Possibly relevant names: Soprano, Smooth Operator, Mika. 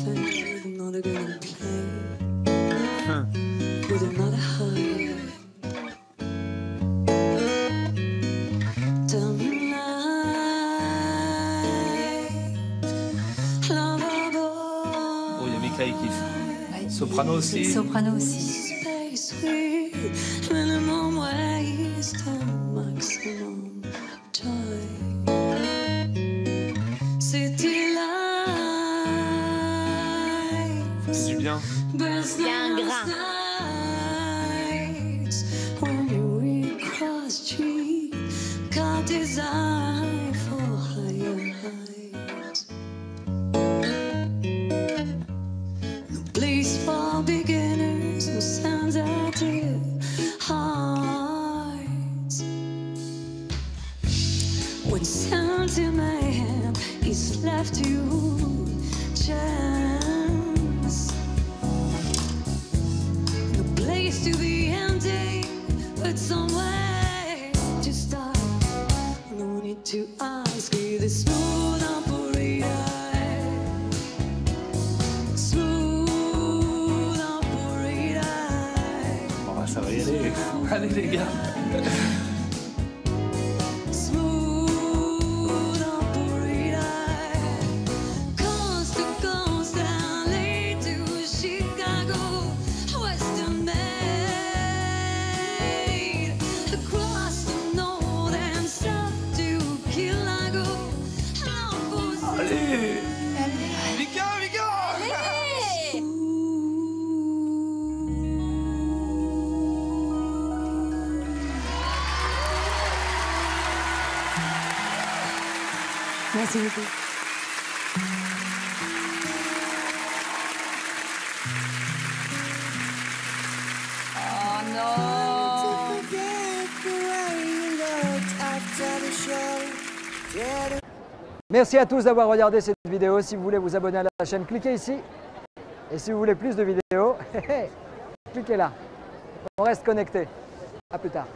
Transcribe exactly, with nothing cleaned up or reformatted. nothing, not a good play. Huh. With another high. Tell me light. Love of all. Oh, il y a Mika qui kiffe. Soprano aussi. Soprano aussi. Minimum waste and maximum time. City life. Ça fait du bien. Il y a un grain. When something I have is left to chance, no place to be empty, but somewhere to start. No need to ask, you the smooth operator. Smooth operator. On va s'arrêter. Allez les gars. Merci beaucoup. Oh non! Merci à tous d'avoir regardé cette vidéo. Si vous voulez vous abonner à la chaîne, cliquez ici. Et si vous voulez plus de vidéos, cliquez là. On reste connecté. À plus tard.